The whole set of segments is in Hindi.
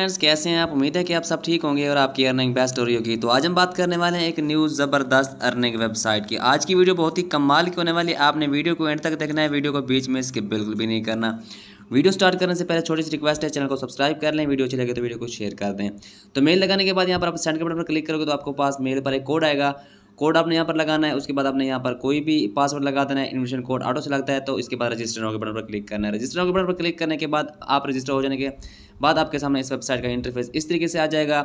फ्रेंड्स कैसे हैं आप। उम्मीद है कि आप सब ठीक होंगे और आपकी अर्निंग बेस्ट हो रही होगी। तो आज हम बात करने वाले हैं एक न्यू ज़बरदस्त अर्निंग वेबसाइट की। आज की वीडियो बहुत ही कमाल की होने वाली है। आपने वीडियो को एंड तक देखना है, वीडियो को बीच में स्किप बिल्कुल भी नहीं करना। वीडियो स्टार्ट करने से पहले छोटी सी रिक्वेस्ट है, चैनल को सब्सक्राइब कर लें, वीडियो अच्छी लगे तो वीडियो को शेयर कर दें। तो मेल लगाने के बाद यहाँ पर आप सेंड के बटन पर क्लिक करोगे तो आपको पास मेल पर एक कोड आएगा। कोड आपने यहाँ पर लगाना है, उसके बाद आपने यहाँ पर कोई भी पासवर्ड लगा देना है। इन्विटेशन कोड ऑटो से लगता है। तो इसके बाद रजिस्टर नाउ के बटन पर क्लिक करना है। रजिस्टर नाउ के बटन पर क्लिक करने के बाद आप रजिस्टर हो जाने के बाद आपके सामने इस वेबसाइट का इंटरफेस इस तरीके से आ जाएगा।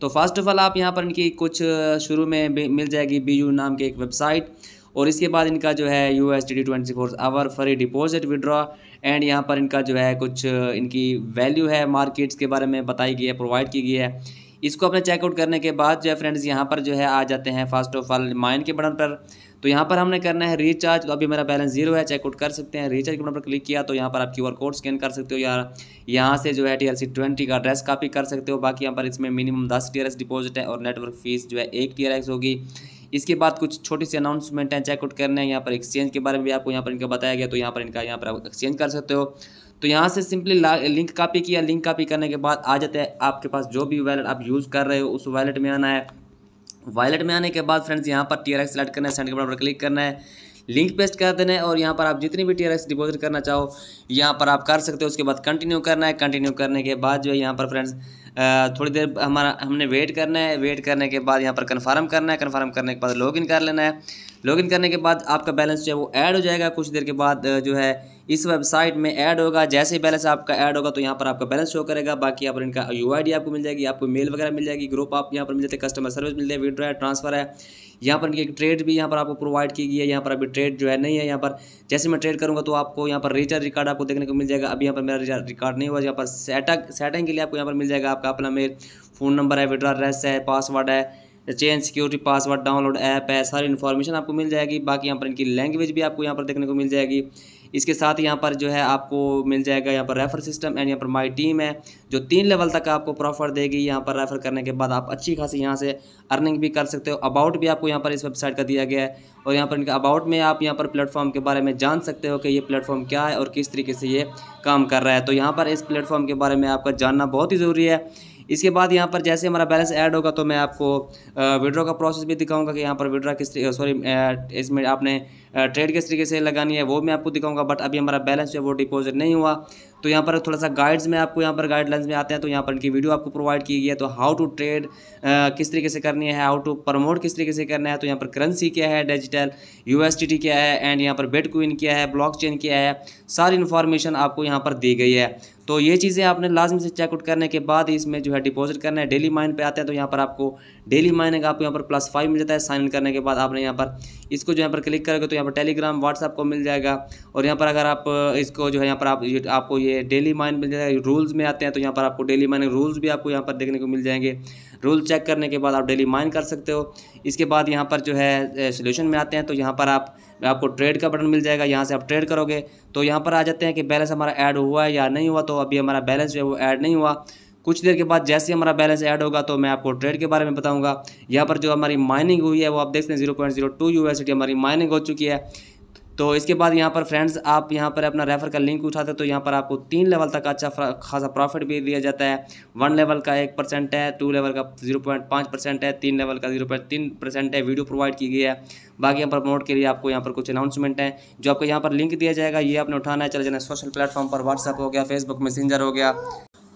तो फर्स्ट ऑफ ऑल आप यहाँ पर इनकी कुछ शुरू में मिल जाएगी BU नाम की एक वेबसाइट, और इसके बाद इनका जो है USDT 24 hour free deposit withdraw, and यहाँ पर इनका जो है कुछ इनकी वैल्यू है मार्केट्स के बारे में बताई गई है, प्रोवाइड की गई है। इसको अपने चेकआउट करने के बाद जो है फ्रेंड्स यहाँ पर जो है आ जाते हैं फर्स्ट ऑफ ऑल माइन के बटन पर। तो यहाँ पर हमने करना है रिचार्ज। तो अभी मेरा बैलेंस जीरो है, चेकआउट कर सकते हैं। रिचार्ज के बटन पर क्लिक किया तो यहाँ पर आप QR कोड स्कैन कर सकते हो, या यहाँ से जो है TLC 20 का एड्रेस कॉपी कर सकते हो। बाकी यहाँ पर इसमें मिनिमम 10 TRS डिपॉजिट है और नेटवर्क फीस जो है 1 TRS होगी। इसके बाद कुछ छोटी सी अनाउंसमेंट है, चेकआउट करना है। यहाँ पर एक्सचेंज के बारे में भी आपको यहाँ पर इनका बताया गया, तो यहाँ पर इनका यहाँ पर आप एक्सचेंज कर सकते हो। तो यहाँ से सिंपली लिंक कॉपी किया। लिंक कॉपी करने के बाद आ जाते हैं आपके पास जो भी वैलेट आप यूज़ कर रहे हो उस वैलेट में आना है। वैलेट में आने के बाद फ्रेंड्स यहाँ पर TRX सेलेक्ट करना है, सेंड के बटन पर क्लिक करना है, लिंक पेस्ट कर देना है, और यहाँ पर आप जितनी भी TRX डिपॉजिट करना चाहो यहाँ पर आप कर सकते हो। उसके बाद कंटिन्यू करना है। कंटिन्यू करने के बाद जो है यहाँ पर फ्रेंड्स थोड़ी देर हमने वेट करना है। वेट करने के बाद यहाँ पर कन्फर्म करना है। कन्फर्म करने के बाद लॉगिन कर लेना है। लॉगिन करने के बाद आपका बैलेंस जो है वो ऐड हो जाएगा। कुछ देर के बाद जो है इस वेबसाइट में ऐड होगा। जैसे ही बैलेंस आपका ऐड होगा तो यहाँ पर आपका बैलेंस शो करेगा। बाकी यहाँ पर इनका UID आपको मिल जाएगी, आपको मेल वगैरह मिल जाएगी, ग्रुप आप यहाँ पर मिल जाते हैं, कस्टमर सर्विस मिल जाए, विड्रॉ है, ट्रांसफर है। यहाँ पर इनकी एक ट्रेड भी यहाँ पर आपको प्रोवाइड की गई है। यहाँ पर अभी ट्रेड जो है नहीं है। यहाँ पर जैसे मैं ट्रेड करूँगा तो आपको यहाँ पर रिचार्ज रिकॉर्ड आपको देखने को मिल जाएगा। अभी यहाँ पर मेरा रिचार्ज रिकॉर्ड नहीं हुआ। यहाँ पर सेटिंग के लिए आपको यहाँ पर मिल जाएगा आपका अपना मेल, फ़ोन नंबर है, विड्रॉ एड्रेस है, पासवर्ड है, change security password, download app है, सारी इन्फॉर्मेशन आपको मिल जाएगी। बाकी यहाँ पर इनकी लैंग्वेज भी आपको यहाँ पर देखने को मिल जाएगी। इसके साथ यहाँ पर जो है आपको मिल जाएगा यहाँ पर रेफर सिस्टम, एंड यहाँ पर माई टीम है जो 3 लेवल तक आपको प्रॉफिट देगी। यहाँ पर रेफ़र करने के बाद आप अच्छी खासी यहाँ से अर्निंग भी कर सकते हो। अबाउट भी आपको यहाँ पर इस वेबसाइट का दिया गया है, और यहाँ पर इनका अबाउट में आप यहाँ पर प्लेटफॉर्म के बारे में जान सकते हो कि ये प्लेटफॉर्म क्या है और किस तरीके से ये काम कर रहा है। तो यहाँ पर इस प्लेटफॉर्म के बारे में आपका जानना बहुत ही ज़रूरी है। इसके बाद यहाँ पर जैसे हमारा बैलेंस ऐड होगा तो मैं आपको विड्रॉ का प्रोसेस भी दिखाऊंगा कि यहाँ पर विड्रॉ किस इसमें आपने ट्रेड किस तरीके से लगानी है वो मैं आपको दिखाऊंगा। बट अभी हमारा बैलेंस जो है वो डिपॉजिट नहीं हुआ। तो यहाँ पर थोड़ा सा गाइड्स में आपको यहाँ पर गाइडलाइंस में आते हैं। तो यहाँ पर इनकी वीडियो आपको प्रोवाइड की गई है, तो हाउ टू ट्रेड किस तरीके से करनी है, हाउ टू प्रमोट किस तरीके से करना है। तो यहाँ पर करेंसी क्या है, डिजिटल USDT क्या है, एंड यहाँ पर बिटकॉइन क्या है, ब्लॉकचेन क्या है, सारी इन्फॉर्मेशन आपको यहाँ पर दी गई है। तो ये चीज़ें आपने लाजमी से चेकआउट करने के बाद इसमें जो है डिपॉजिट करना है। डेली माइन पे आते हैं तो यहाँ पर आपको डेली माइनिंग आपको यहाँ पर +5 मिल जाता है। साइन इन करने के बाद आपने यहाँ पर इसको जो यहाँ पर क्लिक करोगे तो यहाँ पर टेलीग्राम व्हाट्सएप को मिल जाएगा, और यहाँ पर अगर आप इसको जो है यहाँ पर आपको ये डेली माइन मिल जाएगा। रूल्स में आते हैं तो यहाँ पर आपको डेली माइनिंग रूल्स भी आपको यहाँ पर देखने को मिल जाएंगे। रूल चेक करने के बाद आप डेली माइन कर सकते हो। इसके बाद यहाँ पर जो है सोल्यूशन में आते हैं तो यहाँ पर आपको ट्रेड का बटन मिल जाएगा। यहाँ से आप ट्रेड करोगे तो यहाँ पर आ जाते हैं कि बैलेंस हमारा ऐड हुआ है या नहीं हुआ। तो अभी हमारा बैलेंस जो है वो ऐड नहीं हुआ। कुछ देर के बाद जैसे हमारा बैलेंस ऐड होगा तो मैं आपको ट्रेड के बारे में बताऊंगा। यहाँ पर जो हमारी माइनिंग हुई है वो आप देख सकते हैं 0.02 USDT हमारी माइनिंग हो चुकी है। तो इसके बाद यहाँ पर फ्रेंड्स आप यहाँ पर अपना रेफर का लिंक उठाते हैं तो यहाँ पर आपको 3 लेवल तक अच्छा खासा प्रॉफिट भी दिया जाता है। 1 लेवल का 1% है, 2 लेवल का 0.5% है, 3 लेवल का 0.3% है। वीडियो प्रोवाइड की गई है। बाकी यहाँ पर प्रमोट के लिए आपको यहाँ पर कुछ अनाउंसमेंट है जो आपको यहाँ पर लिंक दिया जाएगा, ये आपने उठाना है, चले जाना है सोशल प्लेटफॉर्म पर, व्हाट्सअप हो गया, फेसबुक मैसेंजर हो गया।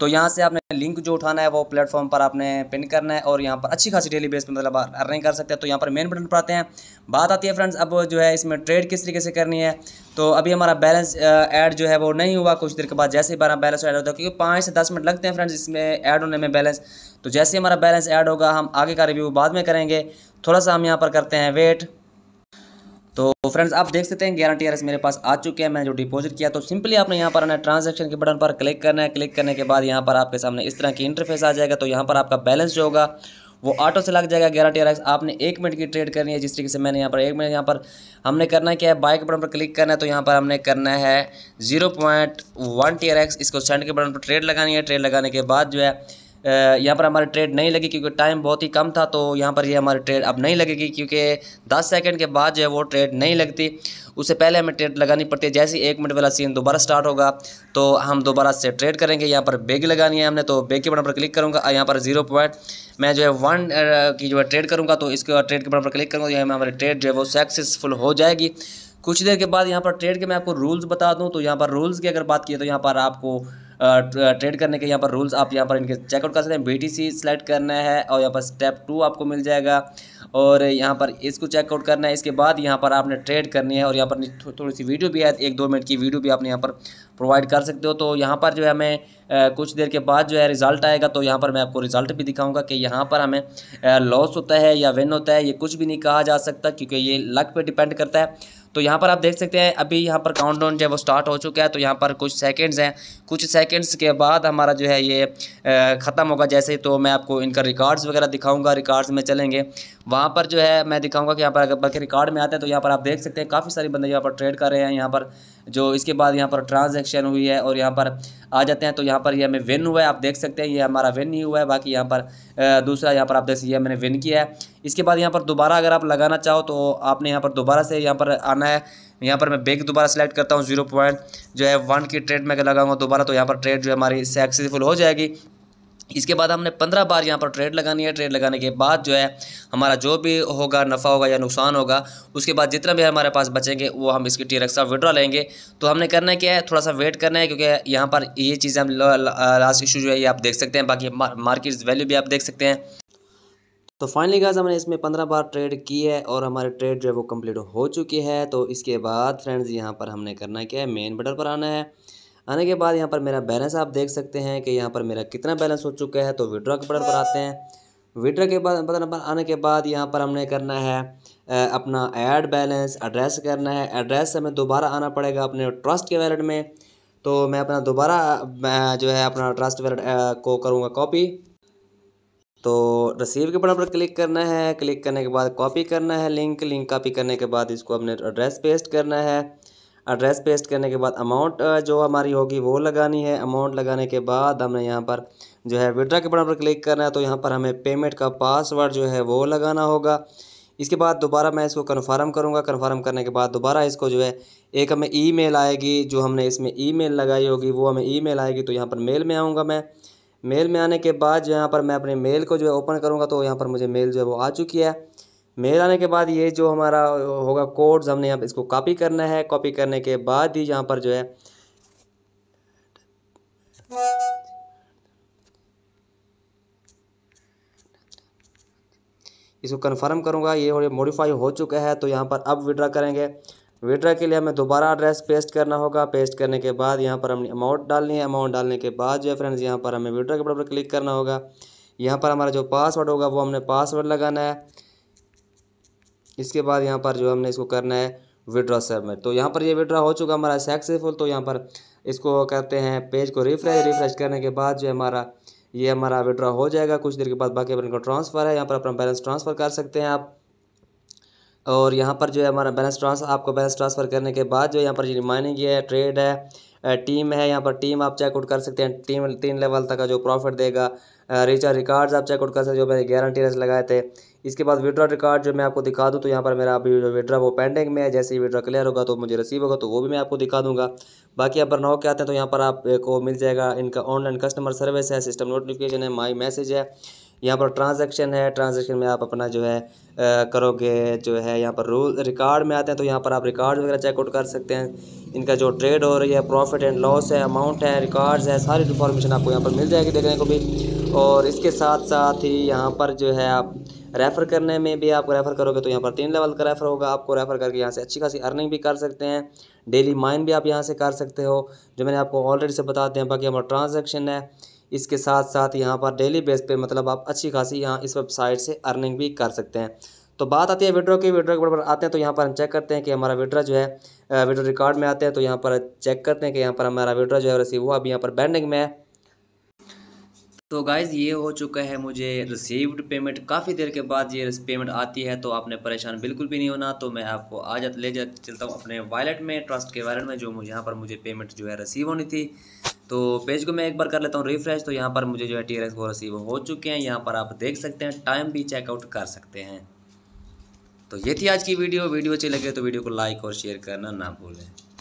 तो यहाँ से आपने लिंक जो उठाना है वो प्लेटफॉर्म पर आपने पिन करना है, और यहाँ पर अच्छी खासी डेली बेस पर मतलब अर्निंग कर सकते हैं। तो यहाँ पर मेन बटन पर आते हैं। बात आती है फ्रेंड्स अब जो है इसमें ट्रेड किस तरीके से करनी है। तो अभी हमारा बैलेंस ऐड जो है वो नहीं हुआ। कुछ देर के बाद जैसे ही हमारा बैलेंस ऐड होता है, क्योंकि 5 से 10 मिनट लगते हैं फ्रेंड्स इसमें ऐड होने में बैलेंस। तो जैसे हमारा बैलेंस ऐड होगा हम आगे का रिव्यू बाद में करेंगे। थोड़ा सा हम यहाँ पर करते हैं वेट। तो फ्रेंड्स आप देख सकते हैं 11 TRS मेरे पास आ चुके हैं, मैं जो डिपॉजिट किया। तो सिंपली आपने यहाँ पर आना है, ट्रांजैक्शन के बटन पर क्लिक करना है। क्लिक करने के बाद यहाँ पर आपके सामने इस तरह की इंटरफेस आ जाएगा। तो यहाँ पर आपका बैलेंस जो होगा वो ऑटो से लग जाएगा 11 TRX। आपने 1 मिनट की ट्रेड करनी है जिस तरीके से मैंने यहाँ पर 1 मिनट यहाँ पर हमने करना क्या है, बाय के बटन पर क्लिक करना है। तो यहाँ पर हमने करना है 0.1 TRX। इसको सेंड के बटन पर ट्रेड लगानी है। ट्रेड लगाने के बाद जो है यहाँ पर हमारी ट्रेड नहीं लगी क्योंकि टाइम बहुत ही कम था। तो यहाँ पर ये हमारी ट्रेड अब नहीं लगेगी क्योंकि 10 सेकंड के बाद जो है वो ट्रेड नहीं लगती, उससे पहले हमें ट्रेड लगानी पड़ती है। जैसे ही 1 मिनट वाला सीन दोबारा स्टार्ट होगा तो हम दोबारा से ट्रेड करेंगे। यहाँ पर बेग लगानी है हमने, तो बेग के बटन पर क्लिक करूँगा। यहाँ पर 0 पॉइंट मैं जो है 1 की जो है ट्रेड करूँगा, तो इसके ट्रेड के बटन पर क्लिक करूँगा। यहाँ में हमारी ट्रेड जो है वो सक्सेसफुल हो जाएगी। कुछ देर के बाद यहाँ पर ट्रेड के मैं आपको रूल्स बता दूँ। तो यहाँ पर रूल्स की अगर बात की तो यहाँ पर आपको ट्रेड करने के यहाँ पर रूल्स आप यहाँ पर इनके चेकआउट कर सकते हैं। BTC सेलेक्ट करना है और यहाँ पर स्टेप 2 आपको मिल जाएगा और यहाँ पर इसको चेकआउट करना है। इसके बाद यहाँ पर आपने ट्रेड करनी है और यहाँ पर थोड़ी सी वीडियो भी है, 1-2 मिनट की वीडियो भी आपने यहाँ पर प्रोवाइड कर सकते हो। तो यहाँ पर जो है हमें कुछ देर के बाद जो है रिज़ल्ट आएगा। तो यहाँ पर मैं आपको रिज़ल्ट भी दिखाऊंगा कि यहाँ पर हमें लॉस होता है या विन होता है, ये कुछ भी नहीं कहा जा सकता क्योंकि ये लक पे डिपेंड करता है। तो यहाँ पर आप देख सकते हैं अभी यहाँ पर काउंटडाउन जो है वो स्टार्ट हो चुका है। तो यहाँ पर कुछ सेकंड्स हैं, कुछ सेकंड्स के बाद हमारा जो है ये ख़त्म होगा। जैसे तो मैं आपको इनका रिकॉर्ड्स वगैरह दिखाऊंगा, रिकॉर्ड्स में चलेंगे, वहाँ पर जो है मैं दिखाऊंगा कि यहाँ पर अगर बल्कि रिकॉर्ड में आता है। तो यहाँ पर आप देख सकते हैं काफ़ी सारे बंदे यहाँ पर ट्रेड कर रहे हैं। यहाँ पर जो इसके बाद यहाँ पर ट्रांजैक्शन हुई है और यहाँ पर आ जाते हैं। तो यहाँ पर ये हमें विन हुआ है, आप देख सकते हैं ये हमारा विन नहीं हुआ है। बाकी यहाँ पर दूसरा यहाँ पर आप देख सकते हैं मैंने विन किया है। इसके बाद यहाँ पर दोबारा अगर आप लगाना चाहो तो आपने यहाँ पर दोबारा से यहाँ पर आना है। यहाँ पर मैं बेग दोबारा सेलेक्ट करता हूँ, 0 पॉइंट जो है 1 की ट्रेड में अगर लगाऊंगा दोबारा तो यहाँ पर ट्रेड जो है हमारी सक्सेसफुल हो जाएगी। इसके बाद हमने 15 बार यहाँ पर ट्रेड लगानी है। ट्रेड लगाने के बाद जो है हमारा जो भी होगा, नफ़ा होगा या नुकसान होगा, उसके बाद जितना भी हमारे पास बचेंगे वो हम इसकी TRX का विड्रॉ लेंगे। तो हमने करना क्या है, थोड़ा सा वेट करना है क्योंकि यहाँ पर ये चीज़ें हम लास्ट इशू जो है ये आप देख सकते हैं। बाकी मार्केट वैल्यू भी आप देख सकते हैं। तो फाइनली गाइस हमने इसमें 15 बार ट्रेड की है और हमारे ट्रेड जो है वो कंप्लीट हो चुकी है। तो इसके बाद फ्रेंड्स यहाँ पर हमने करना क्या है, मेन बटन पर आना है। आने के बाद यहाँ पर मेरा बैलेंस आप देख सकते हैं कि यहाँ पर मेरा कितना बैलेंस हो चुका है। तो विड्रॉ के बटन पर आते हैं। विड्रॉ के बटन पर आने के बाद यहाँ पर हमने करना है अपना ऐड बैलेंस, एड्रेस करना है। एड्रेस हमें दोबारा आना पड़ेगा अपने ट्रस्ट के वैलेट में। तो मैं अपना दोबारा जो है अपना ट्रस्ट वैलेट को करूँगा कॉपी। तो रिसीव के बटन पर क्लिक करना है। क्लिक करने के बाद कॉपी करना है लिंक। लिंक कॉपी करने के बाद इसको अपने एड्रेस पेस्ट करना है। एड्रेस पेस्ट करने के बाद अमाउंट जो हमारी होगी वो लगानी है। अमाउंट लगाने के बाद हमने यहाँ पर जो है विड्रॉ के बटन पर क्लिक करना है। तो यहाँ पर हमें पेमेंट का पासवर्ड जो है वो लगाना होगा। इसके बाद दोबारा मैं इसको कन्फर्म करूँगा। कन्फर्म करने के बाद दोबारा इसको जो है एक हमें ईमेल आएगी, जो हमने इसमें ईमेल लगाई होगी वो हमें ईमेल आएगी। तो यहाँ पर मेल में आऊँगा मैं। मेल में आने के बाद जो यहाँ पर मैं अपने मेल को जो है ओपन करूँगा। तो यहाँ पर मुझे मेल जो है वो आ चुकी है। मेल आने के बाद ये जो हमारा होगा कोड्स हमने यहाँ इसको कॉपी करना है। कॉपी करने के बाद ही यहाँ पर जो है इसको कंफर्म करूँगा। ये मॉडिफाई हो चुका है। तो यहाँ पर अब विड्रॉ करेंगे। विड्रॉ के लिए हमें दोबारा एड्रेस पेस्ट करना होगा। पेस्ट करने के बाद यहाँ पर हमने अमाउंट डालनी है। अमाउंट डालने के बाद जो है फ्रेंड्स यहाँ पर हमें विड्रॉ के बटन पर क्लिक करना होगा। यहाँ पर हमारा जो पासवर्ड होगा वो हमने पासवर्ड लगाना है। इसके बाद यहाँ पर जो हमने इसको करना है विड्रॉ सबमिट। तो यहाँ पर ये विड्रॉ हो चुका हमारा सक्सेसफुल। तो यहाँ पर इसको करते हैं पेज को रिफ्रेश। रिफ्रेश करने के बाद जो हमारा ये हमारा विड्रॉ हो जाएगा कुछ देर के बाद। बाकी अपने को ट्रांसफ़र है, यहाँ पर अपना बैलेंस ट्रांसफ़र कर सकते हैं आप। और यहाँ पर जो है हमारा बैलेंस ट्रांसफर, आपको बैलेंस ट्रांसफ़र करने के बाद जो यहाँ पर रिमाइनिंग है, ट्रेड है, टीम है। यहाँ पर टीम आप चेकआउट कर सकते हैं। टीम 3 लेवल तक का जो प्रॉफिट देगा। रिचार्ज रिकॉर्ड्स आप चेकआउट कर सकते हैं, जो मैंने गारंटी रेस लगाए थे। इसके बाद विड्रॉ रिकॉर्ड जो मैं आपको दिखा दूँ। तो यहाँ पर मेरा अभी जो विड्रॉ वो पेंडिंग में है। जैसे ही विड्रॉ क्लियर होगा तो मुझे रिसीव होगा, तो वो भी मैं आपको दिखा दूँगा। बाकी यहाँ पर नौ के आते हैं तो यहाँ पर आपको मिल जाएगा इनका ऑनलाइन कस्टमर सर्विस है, सिस्टम नोटिफिकेशन है, माई मैसेज है। यहाँ पर ट्रांजैक्शन है। ट्रांजैक्शन में आप अपना जो है करोगे जो है यहाँ पर रूल रिकॉर्ड में आते हैं। तो यहाँ पर आप रिकॉर्ड वगैरह चेकआउट कर सकते हैं, इनका जो ट्रेड हो रही है, प्रॉफिट एंड लॉस है, अमाउंट है, रिकॉर्ड्स है, सारी इन्फॉर्मेशन आपको यहाँ पर मिल जाएगी देखने को भी। और इसके साथ साथ ही यहाँ पर जो है आप रेफ़र करने में भी आप रेफ़र करोगे तो यहाँ पर 3 लेवल का रेफ़र होगा। आपको रेफ़र करके यहाँ से अच्छी खासी अर्निंग भी कर सकते हैं। डेली माइन भी आप यहाँ से कर सकते हो, जो मैंने आपको ऑलरेडी से बताते हैं। बाकी हमारा ट्रांजैक्शन है। इसके साथ साथ यहाँ पर डेली बेस पे मतलब आप अच्छी खासी यहाँ इस वेबसाइट से अर्निंग भी कर सकते हैं। तो बात आती है विड्रॉ की। विड्रॉ के बराबर आते हैं तो यहाँ पर हम चेक करते हैं कि हमारा विड्रॉ जो है विड्रॉ रिकॉर्ड में आते हैं। तो यहाँ पर चेक करते हैं कि यहाँ पर हमारा विड्रॉ जो है रिसीव हुआ, अभी यहाँ पर बैंडिंग में है। तो गाइज़ ये हो चुका है मुझे रिसीव्ड पेमेंट। काफ़ी देर के बाद ये पेमेंट आती है, तो आपने परेशान बिल्कुल भी नहीं होना। तो मैं आपको आज ले चलता हूँ अपने वॉलेट में, ट्रस्ट के वॉलेट में, जो मुझे यहाँ पर मुझे पेमेंट जो है रिसीव होनी थी। तो पेज को मैं एक बार कर लेता हूँ रिफ्रेश। तो यहाँ पर मुझे जो है TRX वो रिसीव हो चुके हैं। यहाँ पर आप देख सकते हैं, टाइम भी चेकआउट कर सकते हैं। तो ये थी आज की वीडियो। वीडियो अच्छी लगे तो वीडियो को लाइक और शेयर करना ना भूलें।